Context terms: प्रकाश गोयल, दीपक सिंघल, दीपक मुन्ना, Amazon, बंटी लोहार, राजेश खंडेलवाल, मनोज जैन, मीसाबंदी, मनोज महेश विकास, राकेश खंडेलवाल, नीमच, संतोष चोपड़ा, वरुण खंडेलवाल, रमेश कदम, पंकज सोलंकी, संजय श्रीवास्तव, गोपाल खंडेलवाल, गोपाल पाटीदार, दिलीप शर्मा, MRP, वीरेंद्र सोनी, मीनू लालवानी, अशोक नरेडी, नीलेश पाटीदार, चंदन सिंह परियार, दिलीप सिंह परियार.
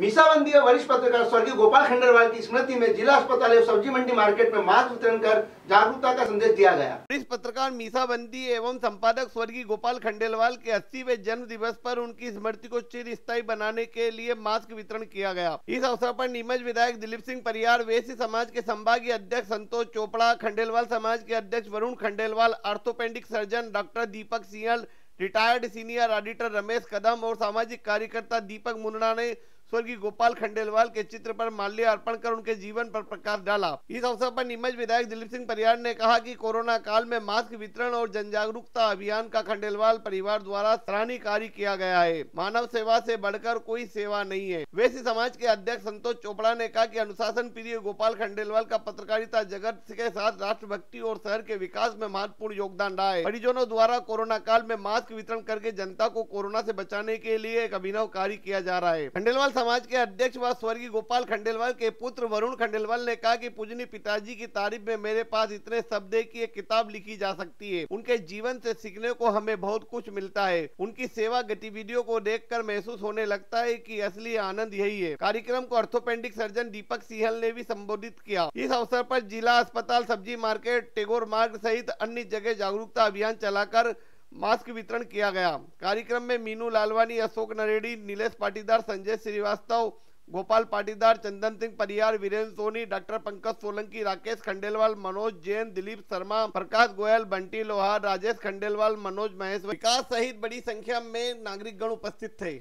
मीसाबंदी और वरिष्ठ पत्रकार स्वर्गीय गोपाल खंडेलवाल की स्मृति में जिला अस्पताल एवं सब्जी मंडी मार्केट में मास्क वितरण कर जागरूकता का संदेश दिया गया। वरिष्ठ पत्रकार मीसाबंदी एवं संपादक स्वर्गीय गोपाल खंडेलवाल के 80वें जन्म दिवस पर उनकी स्मृति को चिरस्थायी बनाने के लिए मास्क वितरण किया गया। इस अवसर पर नीमच विधायक दिलीप सिंह परियार, वैश्य समाज के संभागीय अध्यक्ष संतोष चोपड़ा, खंडेलवाल समाज के अध्यक्ष वरुण खंडेलवाल, orthopaedic surgeon doctor दीपक सिंघल, retired senior auditor रमेश कदम और सामाजिक कार्यकर्ता दीपक मुन्ना ने स्वर्गीय गोपाल खंडेलवाल के चित्र पर माल्य अर्पण कर उनके जीवन पर प्रकाश डाला। इस अवसर पर नीमच विधायक दिलीप सिंह परियार ने कहा कि कोरोना काल में मास्क वितरण और जन जागरूकता अभियान का खंडेलवाल परिवार द्वारा सराहनीय कार्य किया गया है। मानव सेवा से बढ़कर कोई सेवा नहीं है। वैश्य समाज के अध्यक्ष संतोष चोपड़ा ने कहा कि अनुशासन प्रिय गोपाल खंडेलवाल का पत्रकारिता जगत के साथ राष्ट्रभक्ति और शहर के विकास में महत्वपूर्ण योगदान रहा है। परिजनों द्वारा कोरोना काल में मास्क वितरण करके जनता को कोरोना से बचाने के लिए एक अभिनव कार्य किया जा रहा है। खंडेलवाल समाज के अध्यक्ष व स्वर्गीय गोपाल खंडेलवाल के पुत्र वरुण खंडेलवाल ने कहा कि पूजनीय पिताजी की तारीफ में मेरे पास इतने शब्द है कि एक किताब लिखी जा सकती है। उनके जीवन से सीखने को हमें बहुत कुछ मिलता है। उनकी सेवा गतिविधियों को देखकर महसूस होने लगता है कि असली आनंद यही है। कार्यक्रम को ऑर्थोपेडिक सर्जन दीपक सिंघल ने भी संबोधित किया। इस अवसर पर जिला अस्पताल, सब्जी मार्केट, टेगोर मार्ग सहित अन्य जगह जागरूकता अभियान चलाकर मास्क वितरण किया गया। कार्यक्रम में मीनू लालवानी, अशोक नरेडी, नीलेश पाटीदार, संजय श्रीवास्तव, गोपाल पाटीदार, चंदन सिंह परियार, वीरेंद्र सोनी, डॉक्टर पंकज सोलंकी, राकेश खंडेलवाल, मनोज जैन, दिलीप शर्मा, प्रकाश गोयल, बंटी लोहार, राजेश खंडेलवाल, मनोज महेश विकास सहित बड़ी संख्या में नागरिकगण उपस्थित थे।